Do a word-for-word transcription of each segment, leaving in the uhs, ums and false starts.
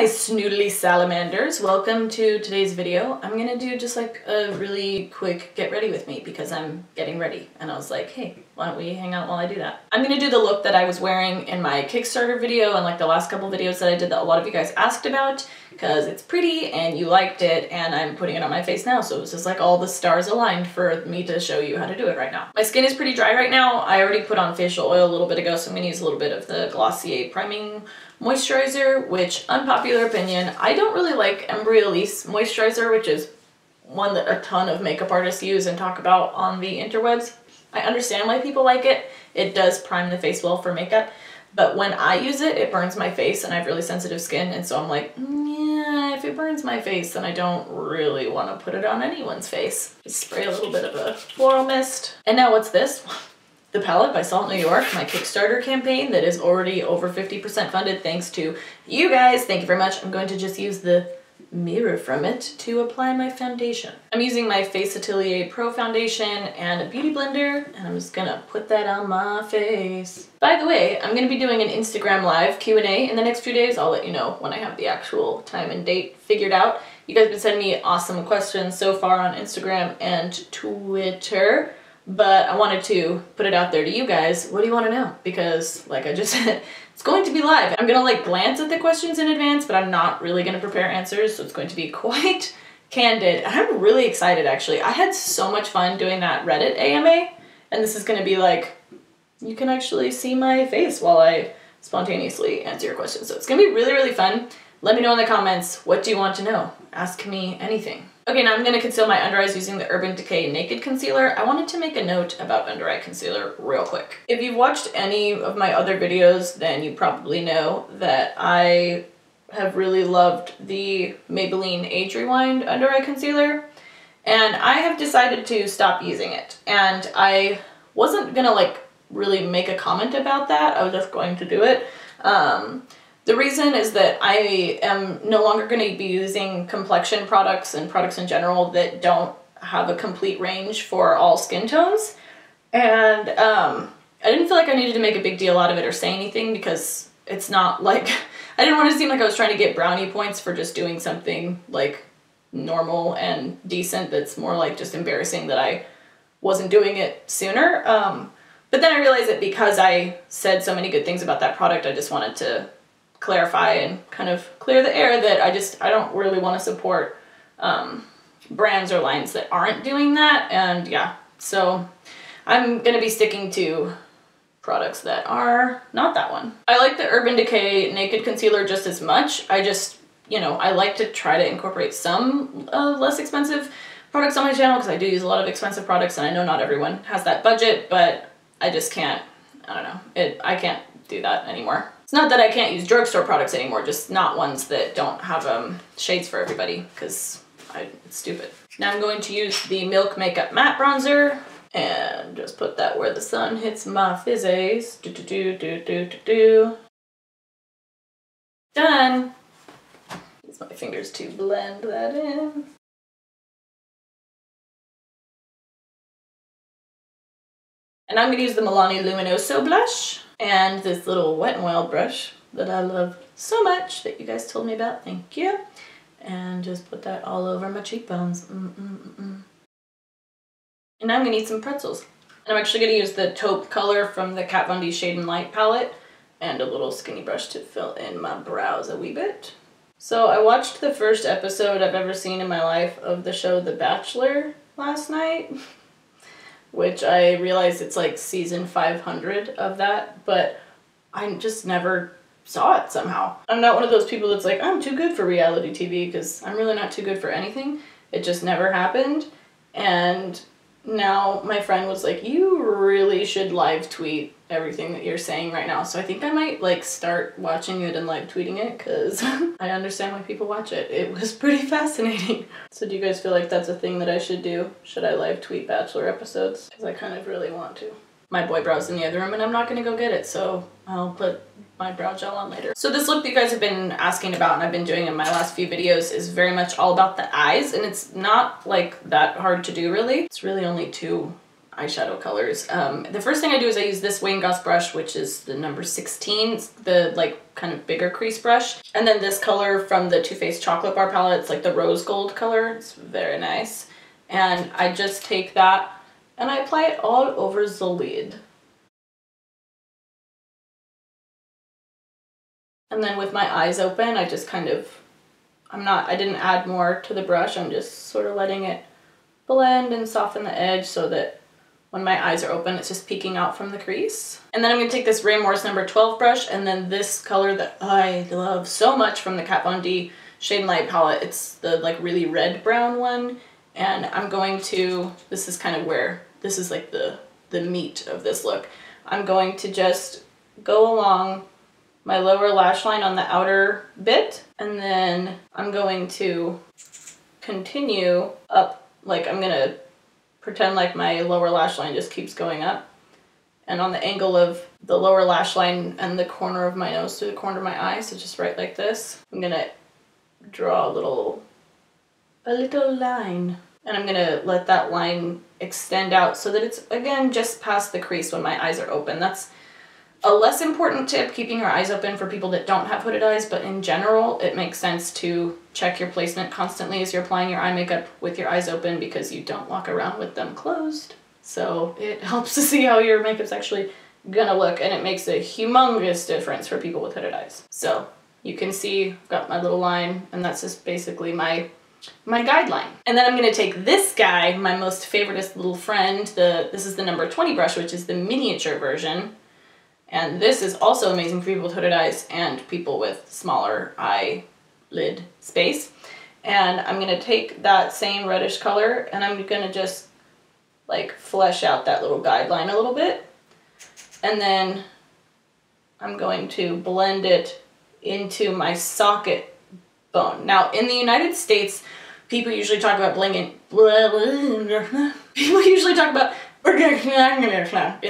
my snoodly salamanders, welcome to today's video. I'm gonna do just like a really quick get ready with me because I'm getting ready and I was like, hey, why don't we hang out while I do that? I'm gonna do the look that I was wearing in my Kickstarter video and like the last couple videos that I did that a lot of you guys asked about because it's pretty and you liked it, and I'm putting it on my face now, so it was just like all the stars aligned for me to show you how to do it right now. My skin is pretty dry right now. I already put on facial oil a little bit ago, so I'm gonna use a little bit of the Glossier priming moisturizer, which, unpopular opinion, I don't really like Embryolisse moisturizer, which is one that a ton of makeup artists use and talk about on the interwebs. I understand why people like it. It does prime the face well for makeup, but when I use it, it burns my face and I have really sensitive skin, and so I'm like, yeah, if it burns my face, then I don't really want to put it on anyone's face. Just spray a little bit of a floral mist. And now what's this? The palette by Salt New York, my Kickstarter campaign that is already over fifty percent funded thanks to you guys. Thank you very much. I'm going to just use the mirror from it to apply my foundation. I'm using my Face Atelier Pro Foundation and a beauty blender, and I'm just gonna put that on my face. By the way, I'm gonna be doing an Instagram live Q and A in the next few days. I'll let you know when I have the actual time and date figured out. You guys have been sending me awesome questions so far on Instagram and Twitter, but I wanted to put it out there to you guys. What do you want to know? Because like I just said, it's going to be live. I'm gonna like glance at the questions in advance, but I'm not really gonna prepare answers, so it's going to be quite candid. I'm really excited, actually. I had so much fun doing that Reddit A M A, and this is gonna be like, you can actually see my face while I spontaneously answer your questions. So it's gonna be really, really fun. Let me know in the comments, what do you want to know? Ask me anything. Okay, now I'm gonna conceal my under eyes using the Urban Decay Naked Concealer. I wanted to make a note about under eye concealer real quick. If you've watched any of my other videos, then you probably know that I have really loved the Maybelline Age Rewind under eye concealer, and I have decided to stop using it. And I wasn't gonna like really make a comment about that. I was just going to do it. Um, The reason is that I am no longer going to be using complexion products and products in general that don't have a complete range for all skin tones. And um, I didn't feel like I needed to make a big deal out of it or say anything because it's not like, I didn't want to seem like I was trying to get brownie points for just doing something like normal and decent. That's more like just embarrassing that I wasn't doing it sooner. Um, but then I realized that because I said so many good things about that product, I just wanted to clarify and kind of clear the air that I just, I don't really want to support um, brands or lines that aren't doing that. And yeah, so I'm going to be sticking to products that are not that one. I like the Urban Decay Naked Concealer just as much. I just, you know, I like to try to incorporate some uh, less expensive products on my channel because I do use a lot of expensive products, and I know not everyone has that budget, but I just can't, I don't know, it, I can't do that anymore. It's not that I can't use drugstore products anymore, just not ones that don't have um, shades for everybody, because it's stupid. Now I'm going to use the Milk Makeup Matte Bronzer and just put that where the sun hits my fizzies. Do do do do do do do. Done. Use my fingers to blend that in. And I'm gonna use the Milani Luminoso blush and this little Wet n Wild brush that I love so much that you guys told me about, thank you. And just put that all over my cheekbones. Mm -mm -mm -mm. And now I'm gonna eat some pretzels. And I'm actually gonna use the taupe color from the Kat Von D Shade and Light palette and a little skinny brush to fill in my brows a wee bit. So I watched the first episode I've ever seen in my life of the show The Bachelor last night. Which I realize it's like season five hundred of that, but I just never saw it somehow. I'm not one of those people that's like, I'm too good for reality T V, because I'm really not too good for anything. It just never happened. And now my friend was like, you really should live tweet everything that you're saying right now. So I think I might like start watching it and live tweeting it, because I understand why people watch it. It was pretty fascinating. So do you guys feel like that's a thing that I should do? Should I live tweet Bachelor episodes? Because I kind of really want to. My boy brow's in the other room and I'm not gonna go get it, so I'll put my brow gel on later. So this look that you guys have been asking about and I've been doing in my last few videos is very much all about the eyes, and it's not like that hard to do really. It's really only two eyeshadow colors. Um, the first thing I do is I use this Wayne Goss brush, which is the number sixteen. It's the like kind of bigger crease brush. And then this color from the Too Faced Chocolate Bar palette. It's like the rose gold color. It's very nice. And I just take that and I apply it all over the lid. And then with my eyes open, I just kind of, I'm not, I didn't add more to the brush. I'm just sort of letting it blend and soften the edge so that when my eyes are open, it's just peeking out from the crease. And then I'm gonna take this Rain Morse number twelve brush and then this color that I love so much from the Kat Von D Shade and Light palette. It's the like really red brown one. And I'm going to, this is kind of where, this is like the, the meat of this look. I'm going to just go along my lower lash line on the outer bit, and then I'm going to continue up, like I'm gonna pretend like my lower lash line just keeps going up, and on the angle of the lower lash line and the corner of my nose to the corner of my eye, so just right like this, I'm gonna draw a little, a little line, and I'm gonna let that line extend out so that it's, again, just past the crease when my eyes are open. That's a less important tip, keeping your eyes open for people that don't have hooded eyes, but in general, it makes sense to check your placement constantly as you're applying your eye makeup with your eyes open because you don't walk around with them closed. So it helps to see how your makeup's actually gonna look, and it makes a humongous difference for people with hooded eyes. So you can see I've got my little line, and that's just basically my my guideline. And then I'm gonna take this guy, my most favoriteest little friend, the this is the number twenty brush, which is the miniature version. And this is also amazing for people with hooded eyes and people with smaller eyelid space. And I'm gonna take that same reddish color and I'm gonna just like flesh out that little guideline a little bit. And then I'm going to blend it into my socket bone. Now in the United States, people usually talk about blinging. People usually talk about in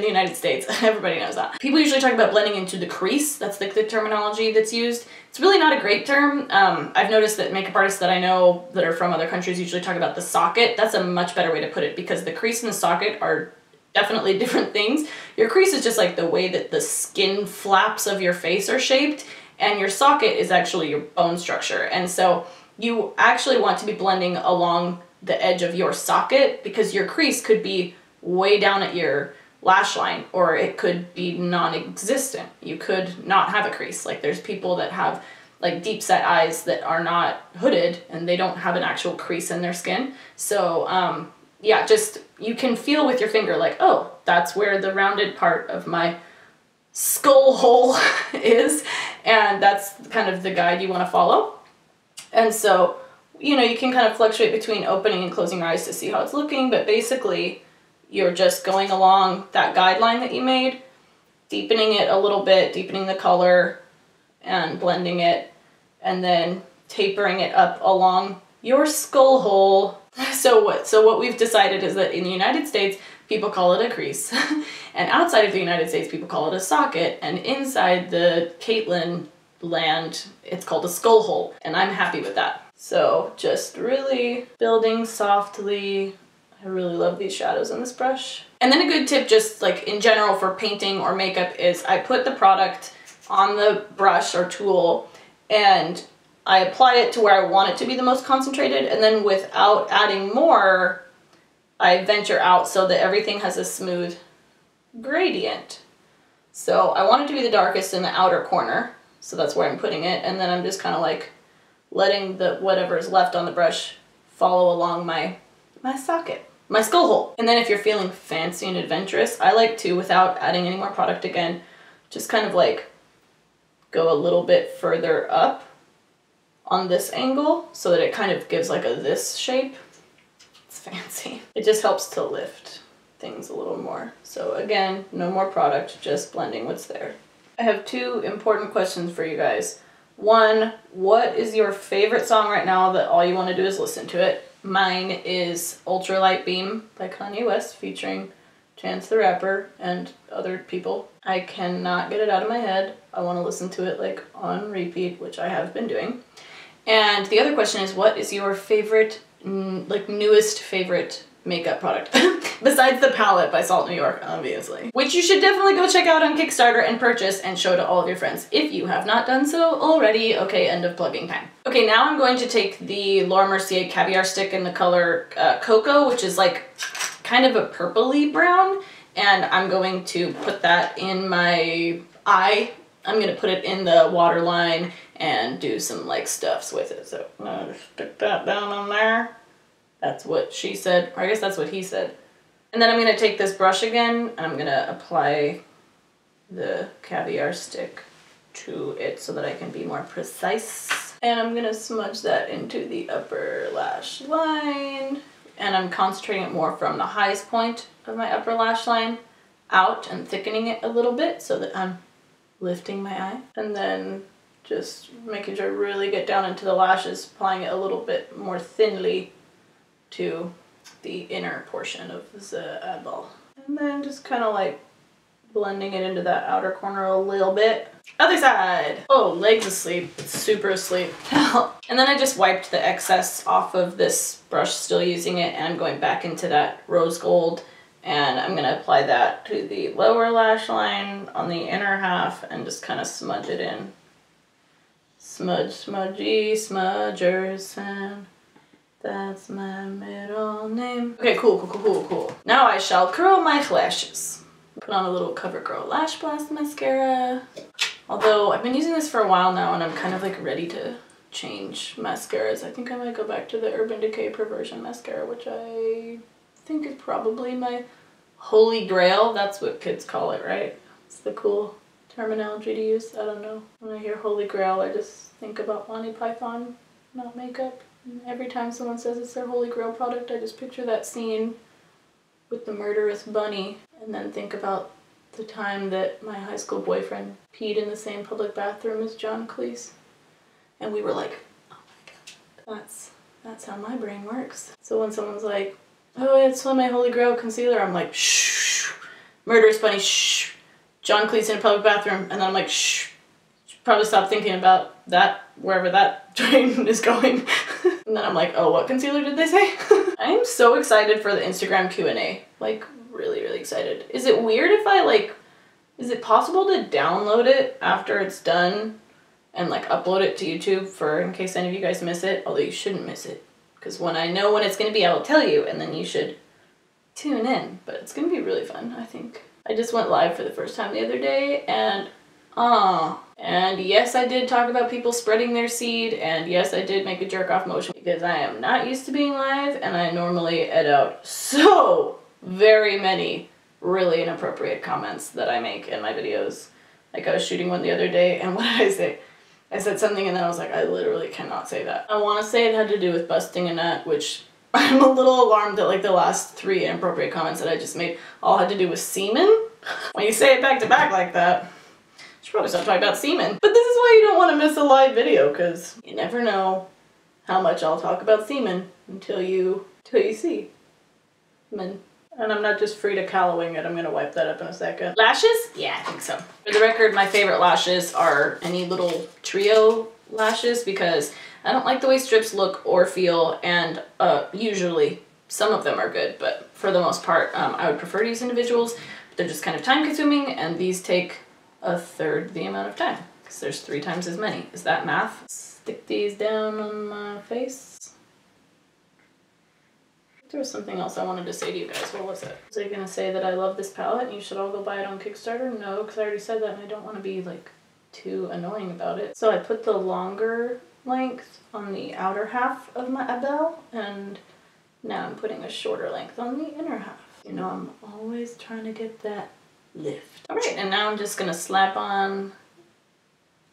the United States, everybody knows that. People usually talk about blending into the crease. That's like the terminology that's used. It's really not a great term. Um, I've noticed that makeup artists that I know that are from other countries usually talk about the socket. That's a much better way to put it because the crease and the socket are definitely different things. Your crease is just like the way that the skin flaps of your face are shaped, and your socket is actually your bone structure. And so you actually want to be blending along the edge of your socket because your crease could be way down at your lash line, or it could be non-existent. You could not have a crease. Like there's people that have like deep set eyes that are not hooded and they don't have an actual crease in their skin. So um, yeah, just you can feel with your finger like, oh, that's where the rounded part of my skull hole is. And that's kind of the guide you want to follow. And so, you know, you can kind of fluctuate between opening and closing your eyes to see how it's looking, but basically you're just going along that guideline that you made, deepening it a little bit, deepening the color and blending it, and then tapering it up along your skull hole. So what, so what we've decided is that in the United States, people call it a crease. And outside of the United States, people call it a socket. And inside the Caitlyn land, it's called a skull hole. And I'm happy with that. So just really building softly. I really love these shadows on this brush. And then a good tip just like in general for painting or makeup is I put the product on the brush or tool and I apply it to where I want it to be the most concentrated, and then without adding more, I venture out so that everything has a smooth gradient. So I want it to be the darkest in the outer corner, so that's where I'm putting it, and then I'm just kind of like letting the whatever's left on the brush follow along my my socket. My skull hole. And then if you're feeling fancy and adventurous, I like to, without adding any more product again, just kind of like go a little bit further up on this angle so that it kind of gives like a this shape. It's fancy. It just helps to lift things a little more. So again, no more product, just blending what's there. I have two important questions for you guys. One, what is your favorite song right now that all you want to do is listen to it? Mine is Ultralight Beam by Kanye West featuring Chance the Rapper and other people. I cannot get it out of my head. I want to listen to it like on repeat, which I have been doing. And the other question is, what is your favorite, like newest favorite makeup product besides the palette by Salt New York, obviously, which you should definitely go check out on Kickstarter and purchase and show to all of your friends if you have not done so already. Okay, end of plugging time. Okay, now I'm going to take the Laura Mercier Caviar Stick in the color uh, Cocoa, which is like kind of a purpley brown, and I'm going to put that in my eye. I'm gonna put it in the waterline and do some like stuffs with it. So I'm gonna stick that down on there. That's what she said, or I guess that's what he said. And then I'm gonna take this brush again and I'm gonna apply the Caviar Stick to it so that I can be more precise. And I'm gonna smudge that into the upper lash line. And I'm concentrating it more from the highest point of my upper lash line out and thickening it a little bit so that I'm lifting my eye. And then just making sure I really get down into the lashes, applying it a little bit more thinly to the inner portion of the eyeball. And then just kind of like blending it into that outer corner a little bit. Other side! Oh, legs asleep. It's super asleep. And then I just wiped the excess off of this brush, still using it, and I'm going back into that rose gold, and I'm gonna apply that to the lower lash line on the inner half and just kind of smudge it in. Smudge, smudgy, smudgerson. That's my middle name. Okay, cool, cool, cool, cool, cool. Now I shall curl my lashes. Put on a little CoverGirl Lash Blast mascara. Although I've been using this for a while now and I'm kind of like ready to change mascaras. I think I might go back to the Urban Decay Perversion mascara, which I think is probably my holy grail. That's what kids call it, right? It's the cool terminology to use. I don't know. When I hear holy grail, I just think about Monty Python, not makeup. And every time someone says it's their holy grail product, I just picture that scene with the murderous bunny, and then think about the time that my high school boyfriend peed in the same public bathroom as John Cleese. And we were like, oh my god, that's, that's how my brain works. So when someone's like, oh, it's one of my holy grail concealer, I'm like, shh, murderous bunny, shh, John Cleese in a public bathroom, and then I'm like, shh, should probably stop thinking about that, wherever that train is going. And then I'm like, oh, what concealer did they say? I'm so excited for the Instagram Q and A. Like, really, really excited. Is it weird if I, like, is it possible to download it after it's done and, like, upload it to YouTube for in case any of you guys miss it? Although you shouldn't miss it, because when I know when it's going to be, I will tell you, and then you should tune in. But it's going to be really fun, I think. I just went live for the first time the other day, and ah. Uh, And yes, I did talk about people spreading their seed, and yes, I did make a jerk-off motion because I am not used to being live, and I normally edit out so very many really inappropriate comments that I make in my videos. Like, I was shooting one the other day, and what did I say? I said something, and then I was like, I literally cannot say that. I want to say it had to do with busting a nut, which I'm a little alarmed that, like, the last three inappropriate comments that I just made all had to do with semen. When you say it back-to-back like that, probably stop talking about semen. But this is why you don't want to miss a live video, because you never know how much I'll talk about semen until you till you see men. And I'm not just Frida Kahloing it. I'm gonna wipe that up in a second. Lashes? Yeah, I think so. For the record, my favorite lashes are any little trio lashes, because I don't like the way strips look or feel, and uh, usually some of them are good, but for the most part, um, I would prefer to use individuals. They're just kind of time consuming, and these take a third the amount of time, because there's three times as many. Is that math? Stick these down on my face. There was something else I wanted to say to you guys. What was it? Was I gonna say that I love this palette and you should all go buy it on Kickstarter? No, because I already said that, and I don't want to be like too annoying about it. So I put the longer length on the outer half of my eyeball, and now I'm putting a shorter length on the inner half. You know, I'm always trying to get that lift. Alright, and now I'm just gonna slap on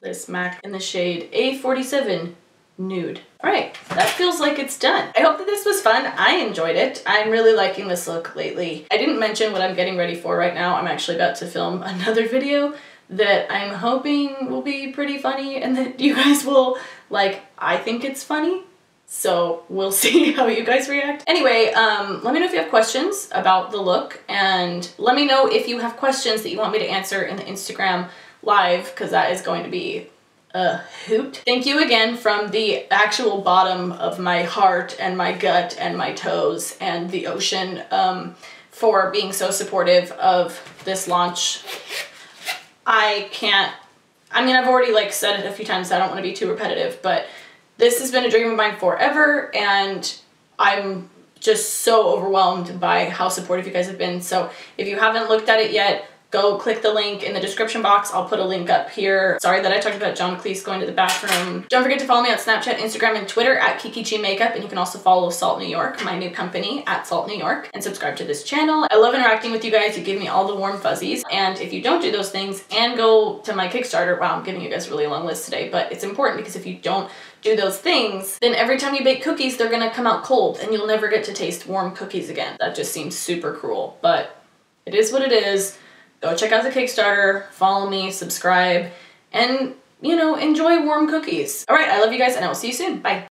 this MAC in the shade A forty-seven Nude. Alright, that feels like it's done. I hope that this was fun. I enjoyed it. I'm really liking this look lately. I didn't mention what I'm getting ready for right now. I'm actually about to film another video that I'm hoping will be pretty funny and that you guys will like. I think it's funny. So we'll see how you guys react. Anyway, um, let me know if you have questions about the look, and let me know if you have questions that you want me to answer in the Instagram live, because that is going to be a hoot. Thank you again from the actual bottom of my heart and my gut and my toes and the ocean um, for being so supportive of this launch. I can't, I mean, I've already like said it a few times, so I don't want to be too repetitive, but this has been a dream of mine forever, and I'm just so overwhelmed by how supportive you guys have been. So if you haven't looked at it yet, go click the link in the description box. I'll put a link up here. Sorry that I talked about John Cleese going to the bathroom. Don't forget to follow me on Snapchat, Instagram, and Twitter at Kikichi Makeup. And you can also follow Salt New York, my new company, at Salt New York. And subscribe to this channel. I love interacting with you guys. You give me all the warm fuzzies. And if you don't do those things and go to my Kickstarter, wow, I'm giving you guys a really long list today, but it's important because if you don't do those things, then every time you bake cookies, they're gonna come out cold and you'll never get to taste warm cookies again. That just seems super cruel, but it is what it is. Go check out the Kickstarter, follow me, subscribe, and, you know, enjoy warm cookies. All right, I love you guys, and I will see you soon. Bye.